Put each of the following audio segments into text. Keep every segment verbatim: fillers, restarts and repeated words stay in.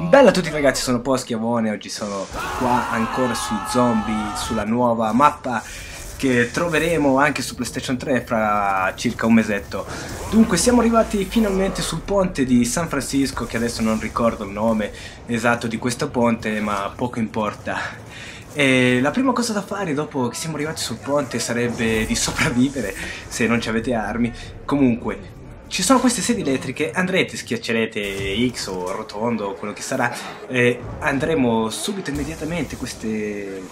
Bella a tutti ragazzi, sono Poschiavone, oggi sono qua ancora sui zombie, sulla nuova mappa che troveremo anche su PlayStation tre fra circa un mesetto. Dunque siamo arrivati finalmente sul ponte di San Francisco, che adesso non ricordo il nome esatto di questo ponte, ma poco importa. E la prima cosa da fare dopo che siamo arrivati sul ponte sarebbe di sopravvivere se non ci avete armi. Comunque, ci sono queste sedie elettriche, andrete, schiaccerete X o rotondo o quello che sarà, e andremo subito immediatamente, queste...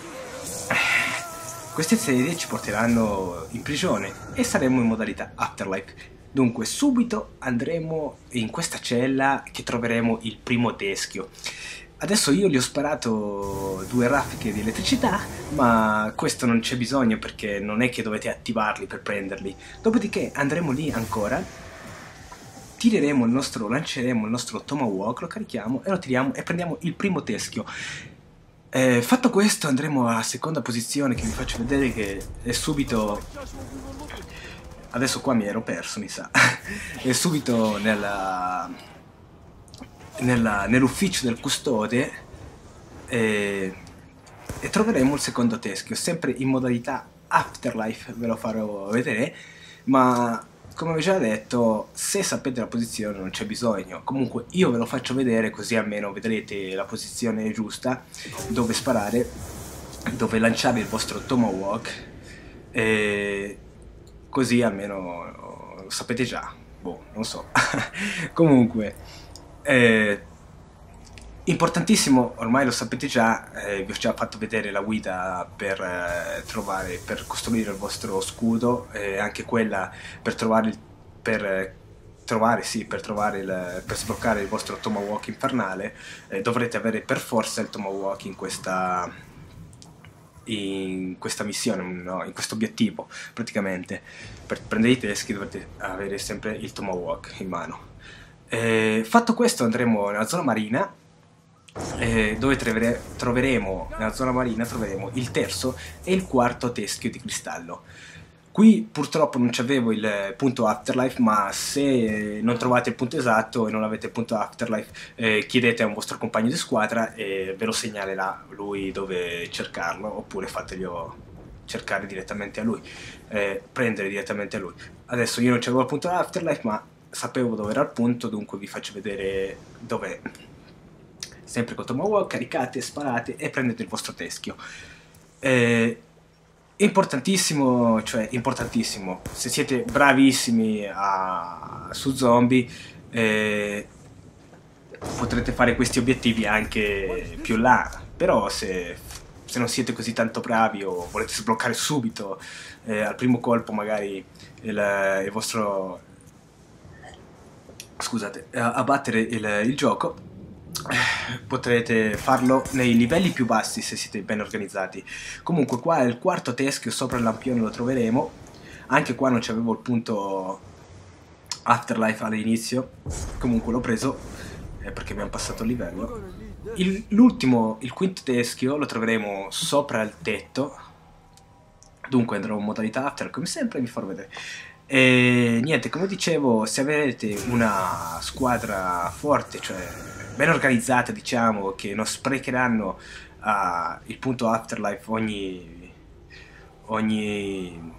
queste sedie ci porteranno in prigione e saremo in modalità afterlife. Dunque subito andremo in questa cella che troveremo il primo teschio. Adesso io gli ho sparato due raffiche di elettricità, ma questo non c'è bisogno perché non è che dovete attivarli per prenderli. Dopodiché andremo lì ancora, tireremo il nostro, lanceremo il nostro Tomahawk, lo carichiamo e lo tiriamo e prendiamo il primo teschio. Eh, fatto questo andremo alla seconda posizione, che vi faccio vedere, che è subito... Adesso qua mi ero perso, mi sa. È subito nella... nella... nell'ufficio del custode, e... e troveremo il secondo teschio, sempre in modalità afterlife, ve lo farò vedere, ma... come vi ho già detto, se sapete la posizione non c'è bisogno. Comunque io ve lo faccio vedere, così almeno vedrete la posizione giusta, dove sparare, dove lanciare il vostro Tomahawk, e così almeno lo sapete già. Boh, non so. Comunque, eh, importantissimo, ormai lo sapete già, eh, vi ho già fatto vedere la guida per eh, trovare, per costruire il vostro scudo, eh, anche quella per trovare, il, per, eh, trovare, sì, per, trovare il, per sbloccare il vostro Tomahawk infernale. Eh, dovrete avere per forza il Tomahawk in questa, in questa missione, no, in questo obiettivo praticamente. Per prendere i teschi dovrete avere sempre il Tomahawk in mano. Eh, fatto questo andremo nella zona marina, Eh, dove trovere, troveremo nella zona marina troveremo il terzo e il quarto teschio di cristallo. Qui purtroppo non c'avevo il punto afterlife, ma se non trovate il punto esatto e non avete il punto afterlife, eh, chiedete a un vostro compagno di squadra e ve lo segnalerà lui dove cercarlo, oppure fateglielo cercare direttamente a lui, eh, prendere direttamente a lui. Adesso io non c'avevo il punto afterlife, ma sapevo dove era il punto, dunque vi faccio vedere dov'è. Sempre con Tomahawk, caricate, sparate e prendete il vostro teschio. Eh, importantissimo, cioè importantissimo, se siete bravissimi a, su zombie, eh, potrete fare questi obiettivi anche più là, però se, se non siete così tanto bravi o volete sbloccare subito, eh, al primo colpo magari il, il vostro... scusate, abbattere il, il gioco, potrete farlo nei livelli più bassi se siete ben organizzati. Comunque qua è il quarto teschio, sopra il lampione lo troveremo. Anche qua non c'avevo il punto afterlife all'inizio, comunque l'ho preso eh, perché abbiamo passato il livello. L'ultimo, il, il quinto teschio lo troveremo sopra il tetto, dunque andrò in modalità after come sempre e vi farò vedere. E niente, come dicevo, se avete una squadra forte, cioè ben organizzata, diciamo, che non sprecheranno uh, il punto afterlife ogni, ogni,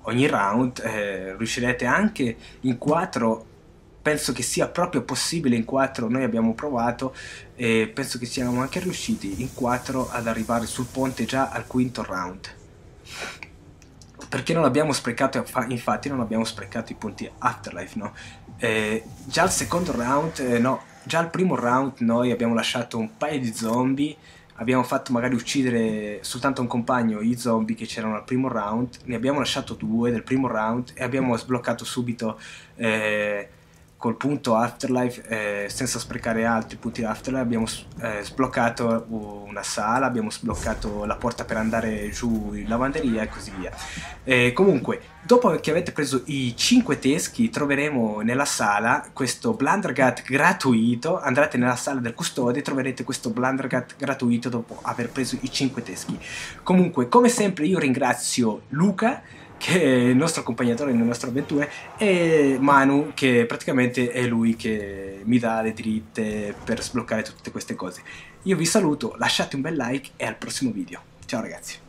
ogni round, eh, riuscirete anche in quattro, penso che sia proprio possibile in quattro, noi abbiamo provato e penso che siamo anche riusciti in quattro ad arrivare sul ponte già al quinto round, perché non abbiamo sprecato, infatti non abbiamo sprecato i punti afterlife, no? Eh, già al secondo round, eh, no, già al primo round noi abbiamo lasciato un paio di zombie, abbiamo fatto magari uccidere soltanto un compagno i zombie che c'erano al primo round, ne abbiamo lasciato due del primo round e abbiamo sbloccato subito eh, col punto afterlife, eh, senza sprecare altri punti afterlife, abbiamo eh, sbloccato una sala, abbiamo sbloccato la porta per andare giù in lavanderia e così via. Eh, comunque, dopo che avete preso i cinque teschi, troveremo nella sala questo Blundergut gratuito. Andrete nella sala del custode e troverete questo Blundergut gratuito dopo aver preso i cinque teschi. Comunque, come sempre, io ringrazio Luca che è il nostro accompagnatore nelle nostre avventure, e Manu, che praticamente è lui che mi dà le dritte per sbloccare tutte queste cose. Io vi saluto, lasciate un bel like e al prossimo video. Ciao ragazzi!